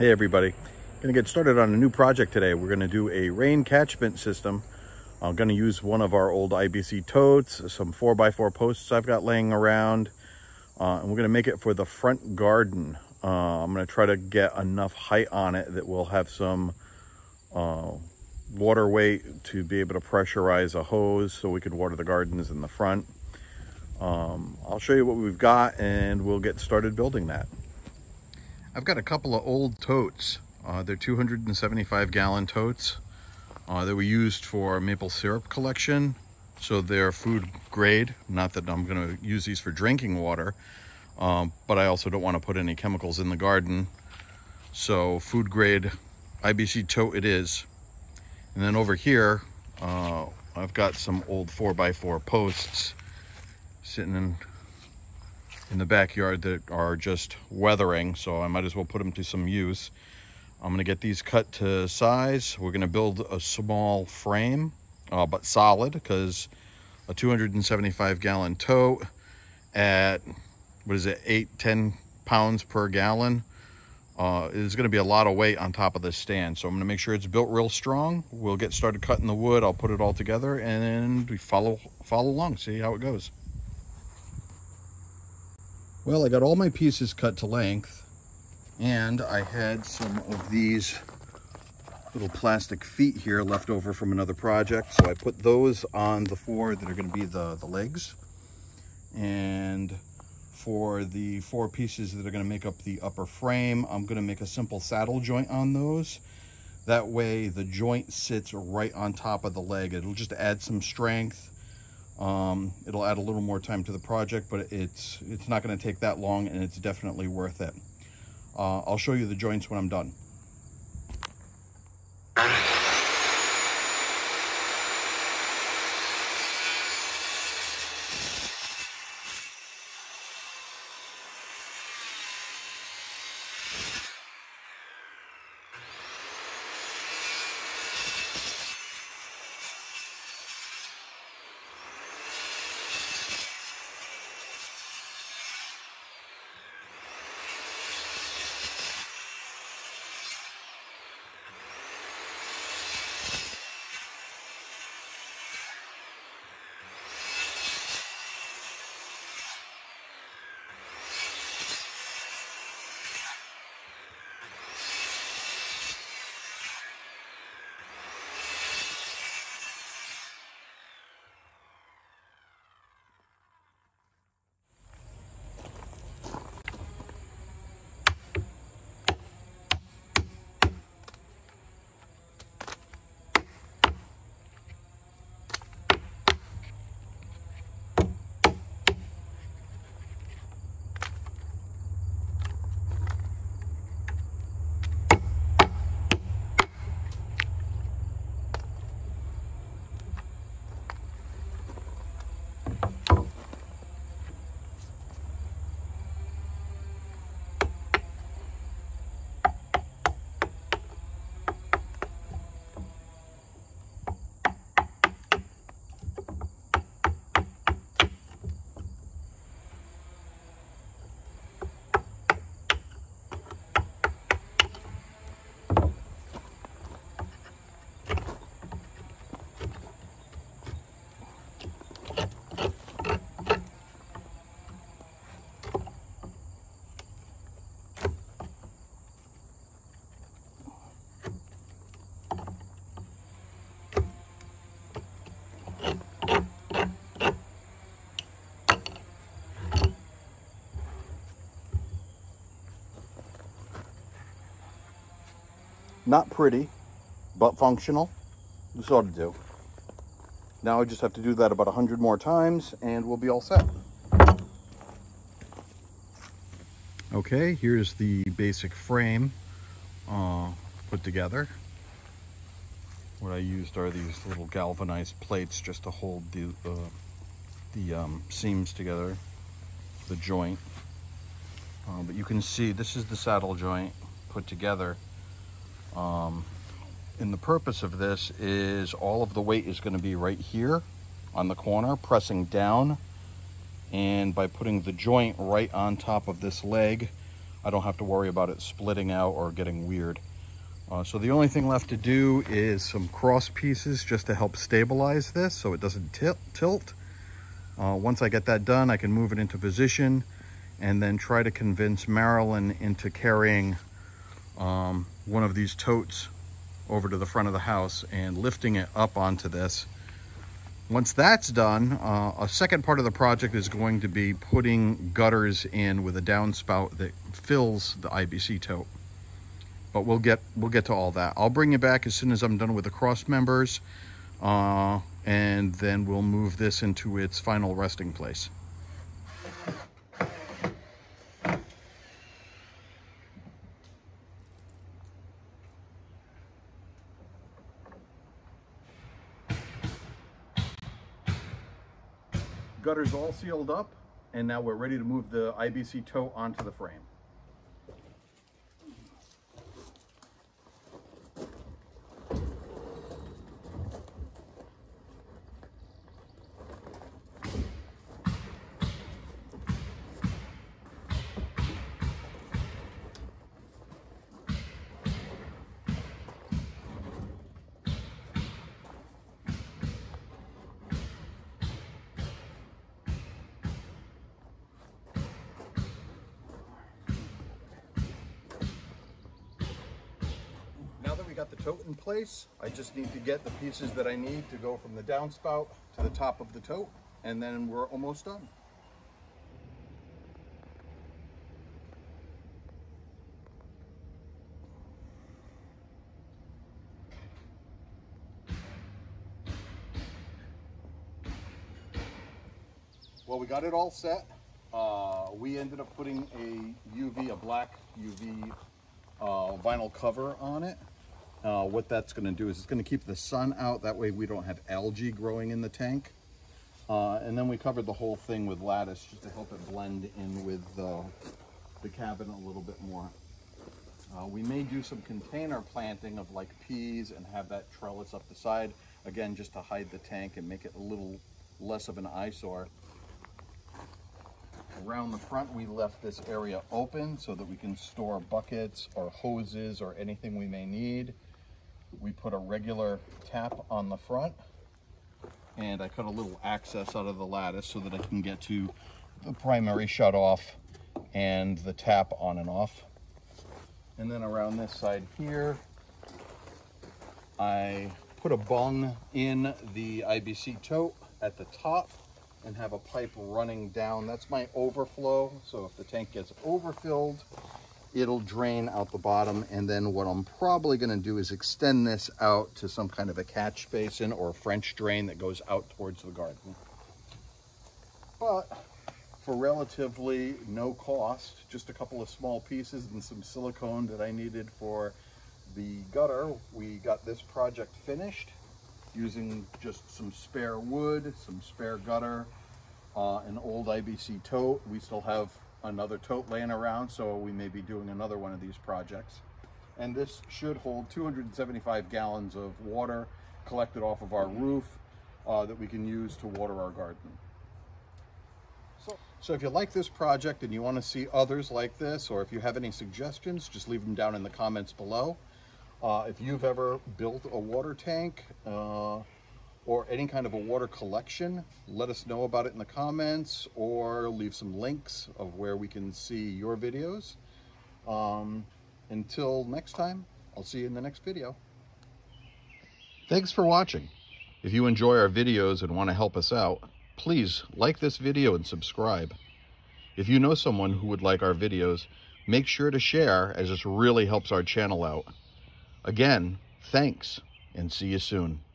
Hey everybody, gonna get started on a new project today. We're gonna do a rain catchment system. I'm gonna use one of our old IBC totes, some 4x4 posts I've got laying around, and we're gonna make it for the front garden. I'm gonna try to get enough height on it that we'll have some water weight to be able to pressurize a hose so we could water the gardens in the front. I'll show you what we've got and we'll get started building that. I've got a couple of old totes. They're 275-gallon totes. They were used for maple syrup collection, so they're food grade. Not that I'm going to use these for drinking water, but I also don't want to put any chemicals in the garden. So food grade IBC tote it is. And then over here, I've got some old 4x4 posts sitting in the backyard that are just weathering, so I might as well put them to some use. I'm gonna get these cut to size. We're gonna build a small frame, but solid, because a 275-gallon tote at, 8-10 pounds per gallon, is gonna be a lot of weight on top of this stand. So I'm gonna make sure it's built real strong. We'll get started cutting the wood. I'll put it all together and we follow along, see how it goes. Well, I got all my pieces cut to length, and I had some of these little plastic feet here left over from another project, so I put those on the four that are going to be the legs. And for the four pieces that are going to make up the upper frame, I'm going to make a simple saddle joint on those. That way the joint sits right on top of the leg. It'll just add some strength. It'll add a little more time to the project, but it's not going to take that long, and it's definitely worth it. I'll show you the joints when I'm done. Not pretty, but functional. This ought to do. Now I just have to do that about 100 more times and we'll be all set. Okay, here's the basic frame put together. What I used are these little galvanized plates just to hold the seams together, the joint. But you can see this is the saddle joint put together. And the purpose of this is all of the weight is going to be right here on the corner, pressing down, and by putting the joint right on top of this leg, I don't have to worry about it splitting out or getting weird. So the only thing left to do is some cross pieces just to help stabilize this so it doesn't tilt. Once I get that done, I can move it into position and then try to convince Marilyn into carrying one of these totes over to the front of the house and lifting it up onto this. Once that's done, a second part of the project is going to be putting gutters in with a downspout that fills the IBC tote. But we'll get to all that. I'll bring you back as soon as I'm done with the cross members, and then we'll move this into its final resting place. Gutters all sealed up, and now we're ready to move the IBC tote onto the frame. Got the tote in place. I just need to get the pieces that I need to go from the downspout to the top of the tote, and then we're almost done. Well, we got it all set. We ended up putting a black UV vinyl cover on it. What that's going to do is it's going to keep the sun out. That way we don't have algae growing in the tank. And then we covered the whole thing with lattice just to help it blend in with the cabin a little bit more. We may do some container planting of like peas and have that trellis up the side. Again, just to hide the tank and make it a little less of an eyesore. Around the front, we left this area open so that we can store buckets or hoses or anything we may need. We put a regular tap on the front, and I cut a little access out of the lattice so that I can get to the primary shutoff and the tap on and off. And then around this side here, I put a bung in the IBC tote at the top and have a pipe running down. That's my overflow, so if the tank gets overfilled, it'll drain out the bottom. And then what I'm probably going to do is extend this out to some kind of a catch basin or a French drain that goes out towards the garden. But for relatively no cost, just a couple of small pieces and some silicone that I needed for the gutter, we got this project finished using just some spare wood, some spare gutter, an old IBC tote. We still have another tote laying around, so we may be doing another one of these projects. And this should hold 275 gallons of water collected off of our roof that we can use to water our garden. So if you like this project and you want to see others like this, or if you have any suggestions, just leave them down in the comments below. If you've ever built a water tank or any kind of a water collection, let us know about it in the comments or leave some links of where we can see your videos. Until next time, I'll see you in the next video. Thanks for watching. If you enjoy our videos and want to help us out, please like this video and subscribe. If you know someone who would like our videos, make sure to share, as this really helps our channel out. Again, thanks, and see you soon.